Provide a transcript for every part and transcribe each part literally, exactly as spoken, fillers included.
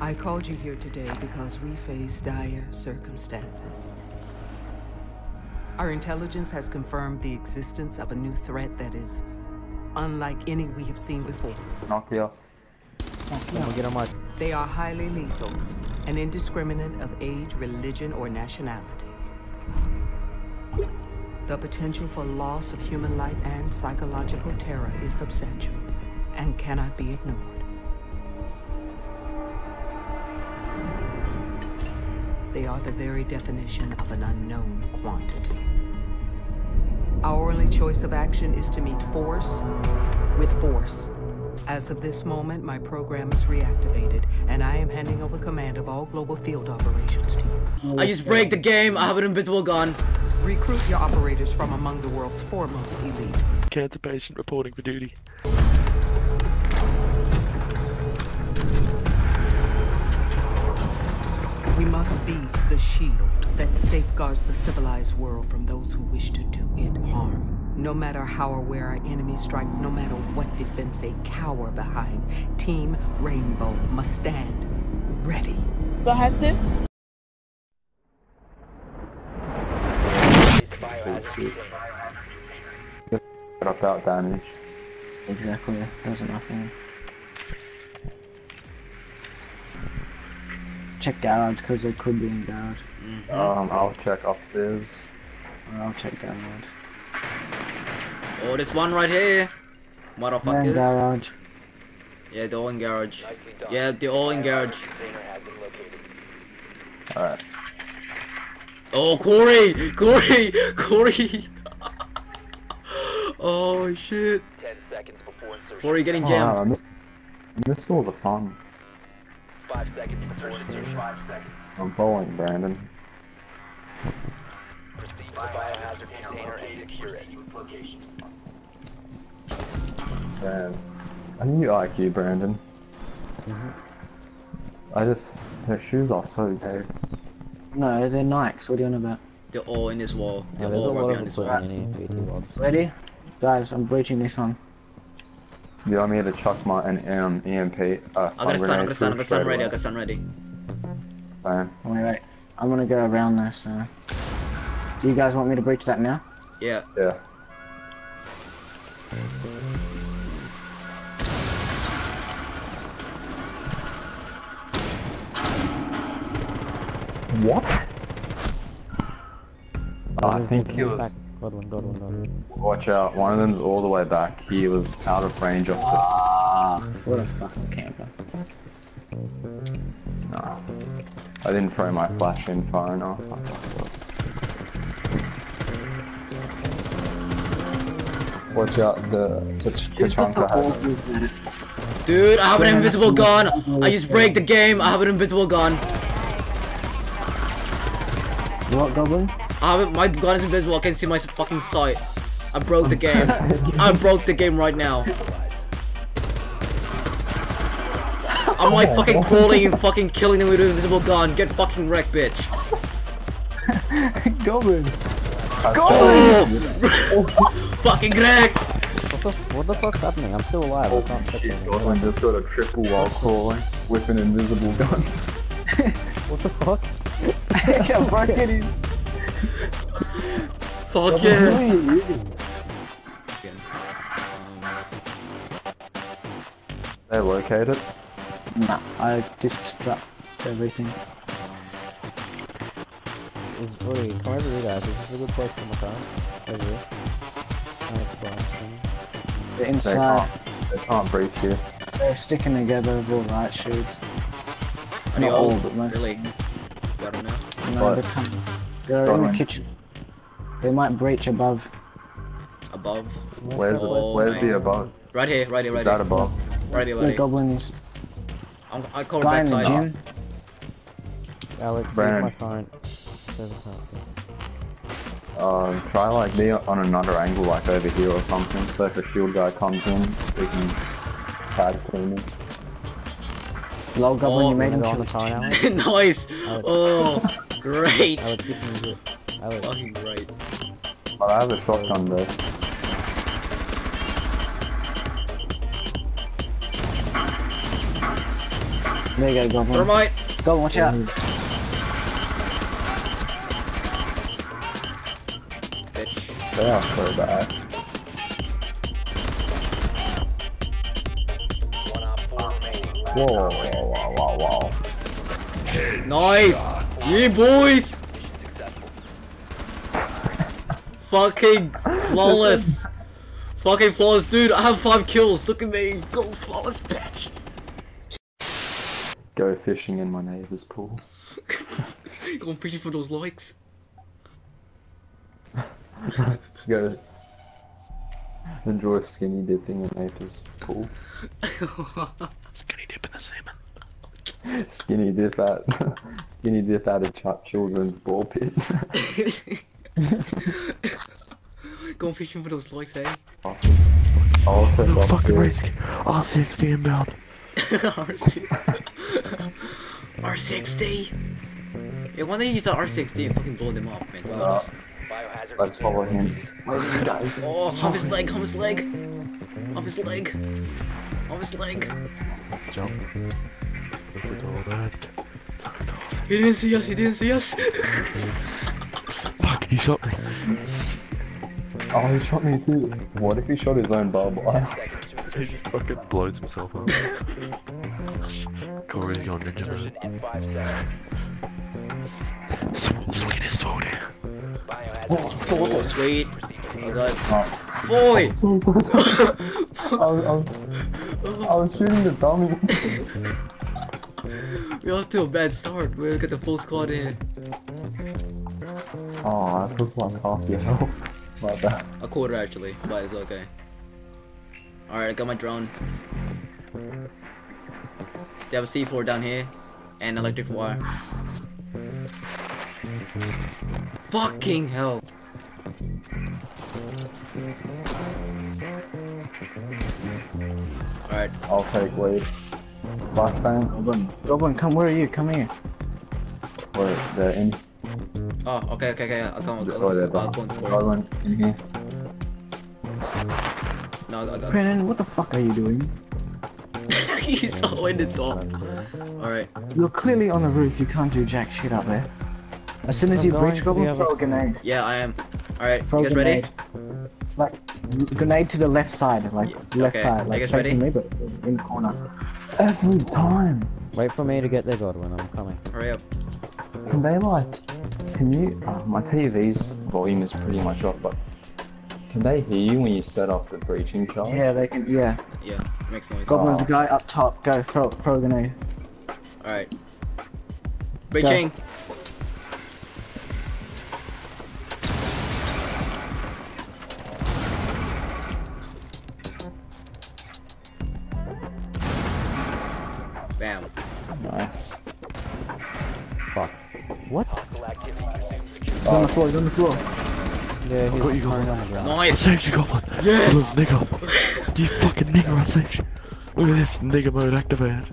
I called you here today because we face dire circumstances. Our intelligence has confirmed the existence of a new threat that is unlike any we have seen before. Nokia. Nokia. They are highly lethal and indiscriminate of age, religion, or nationality. The potential for loss of human life and psychological terror is substantial and cannot be ignored. They are the very definition of an unknown quantity. Our only choice of action is to meet force with force. As of this moment, my program is reactivated, and I am handing over command of all global field operations to you. I just break the game. I have an invisible gun. Recruit your operators from among the world's foremost elite. Cancer patient reporting for duty. We must be the shield that safeguards the civilized world from those who wish to do it harm. No matter how or where our enemies strike, no matter what defense they cower behind, Team Rainbow must stand ready. Do I have this? Drop out damage. Exactly. Doesn't nothing. Check garage because they could be in garage. Mm-hmm. Um, I'll check upstairs. I'll check garage. Oh, this one right here, motherfuckers. In garage. Yeah, they're all in garage. Yeah, they're all in garage. All right. Oh, Corey, Corey, Corey. Oh shit. Ten seconds before insertion. Corey getting jammed. Oh, I missed, I missed all the fun. Five seconds before insertion. Five seconds. I'm bowling, Brandon. Proceed to the biohazard container and secure it. Damn. I knew I Q, Brandon. Mm-hmm. I just... Their shoes are so big. No, they're Nikes. What are you on about? They're all in this wall. They're no, all right behind this wall. Mm-hmm. Ready? Guys, I'm breaching this one. You want me to chuck my an, um, E M P? Uh, I got a stun, I got a stun, I got a stun ready, I got a stun ready. Damn. Wait, wait. I'm gonna go around this. So. Do you guys want me to breach that now? Yeah. Yeah. What? Oh, I think he was... God one, God one, God one. Watch out, one of them's all the way back. He was out of range of the... Ah, what a fucking camper. Nah. I didn't throw my flash in far enough. Watch out, the... Tachanka has it. Dude, I have an invisible gun! I just break the game, I have an invisible gun. What, Goblin? Uh, my gun is invisible, I can see my fucking sight. I broke the game. I broke the game right now. I'm like fucking crawling and fucking killing them with an invisible gun. Get fucking wrecked, bitch. Goblin! Goblin! Oh. Fucking wrecked! What the, what the fuck's happening? I'm still alive. Oh, I can't shit, check Goblin just got a triple while crawling with an invisible gun. What the fuck? I broke it. Fuck yes! They located? Nah, I just dropped everything. Wait, come over here guys, this is a good place for my car. Over here. They're inside. They can't, they can't breach you. They're sticking together with all right shoots. Are they old? Really? Got them now? No, they're coming. They're Got in the in. kitchen. They might breach above. Above? Where's the, oh, where's the above? Right here, right here, right Is here. Is that above? Right here, right here. Goblins. I'm, I call Guy it backside. Guy in the gym. Alex, my current. Um, try like be on another angle, like over here or something. So if a shield guy comes in, we can tag team him. Low Goblin, oh, you made him kill the car. Nice! Oh! Great! I would, I would. Fucking great. But I have a shotgun though. There you go, Goblin. Thermite! Goblin, watch out. Bitch. They are so bad. Whoa, whoa, whoa, whoa, whoa. Nice! G boys! Fucking flawless. Fucking flawless, dude. I have five kills. Look at me. Go flawless, bitch. Go fishing in my neighbor's pool. Go fishing for those likes. Go enjoy skinny dipping in neighbor's pool. Skinny dip in the salmon. Skinny dip at skinny dip at a children's ball pit. Going fishing for those likes, eh? Awesome. Oh, oh fucking risk. R sixty inbound. R sixty. R sixty. Yeah, why don't you use that R sixty and fucking blow them up, man? To be honest. Let's follow him. Oh, hop his leg, hop his leg. Hop his leg. Hop his leg. Jump. Look at all that. Look at all that. He didn't see us, he didn't see us. He shot me. Oh, he shot me too. What if he shot his own barbed wire? He just fucking blows himself up. Corey's going ninja mode. Sweet is sweaty. Oh, sweet. Oh god. Oh. Boy! So I, was, I, was, I was shooting the dummy. We are off to a bad start. We'll get the full squad in. Oh, I took one half your health. My bad. A quarter actually, but it's okay. Alright, I got my drone. They have a C four down here and electric wire. Fucking hell. Alright. I'll take lead. Last time. Goblin. Goblin, come, where are you? Come here. Where? They're in. Oh, okay, okay, okay, I'll come, I'll go, I'll go, I'll go, I'll go in here. No, I'll go. Brennan, what the fuck are you doing? He's all in the top. Alright. You're clearly on the roof, you can't do jack shit up there. As soon as you breach, Goblin, throw a grenade. Yeah, I am. Alright, you guys ready? Like, grenade to the left side, like, left side, like facing me, but in the corner. Every time! Wait for me to get there, Godwin, I'm coming. Hurry up. Can they like, can you, oh, my T V's volume is pretty much off, but can they hear you when you set off the breaching charge? Yeah, they can, yeah. Yeah, it makes noise. Goblin's the guy up top, go, throw, throw a grenade. Alright. Breaching! Go. Bam. Nice. Fuck. What? He's on the floor, he's on the floor. Yeah, he's got you on the ground. Nice! I saved you, Goblin! Yes! Look, nigga! You fucking nigger, I saved you! Look at this, nigger mode activated.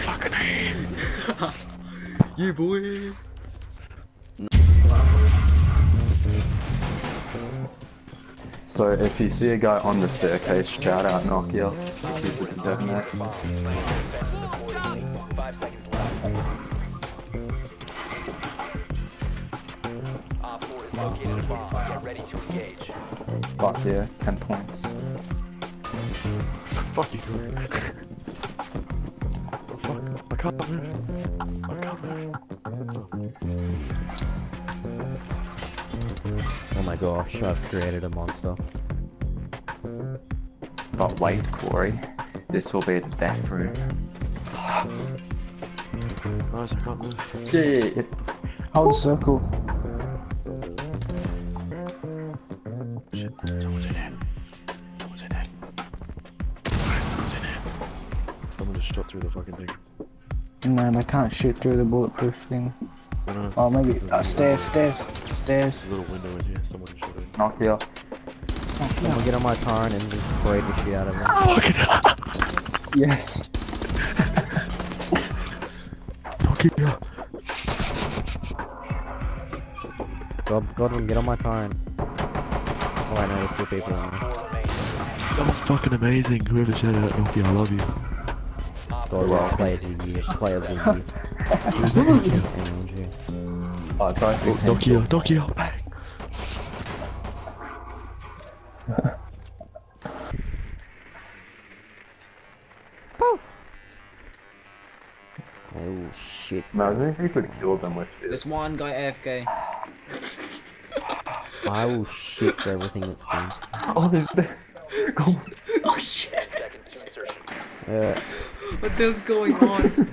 Fucking hell! You boy! So, if you see a guy on the staircase, shout out Nokia. People can detonate. Fuck yeah, ten points. Fuck you. Oh, fuck. I can't move. I can't move. Oh my gosh, I've created a monster. But wait, Corey. This will be the death room. Nice, I can't move. Yeah, yeah, yeah. Hold circle. Someone's in here. Someone's in here. Someone's in here. Someone just shot through the fucking thing. Man, I can't shoot through the bulletproof thing. No, no, oh, maybe. Uh, stairs, stairs, stairs. There's a little window in here. Someone just shot in. Nokia. Nokia. Someone get on my car and just braid the shit out of it. Yes. Nokia. God, Godwin, get on my car and. Oh, I know, there's two people on there. That was fucking amazing, whoever shouted at Nokia, I love you. Or well, play of the year, play of the year. Oh, sorry. Oh, Nokia, Nokia, bang! Poof! Oh shit. Imagine if you could kill them with this. There's one guy A F K. I will shit for everything that's done. Oh, there's there. Oh shit! Uh, what the hell's going on?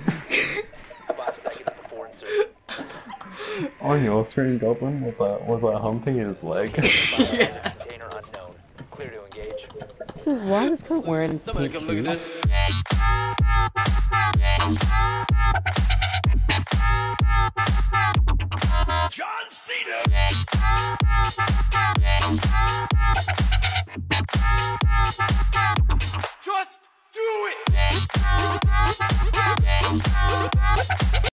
On your screen, Goblin was I was I humping his leg? Yeah. So why is this guy wearing? Someone come look at this.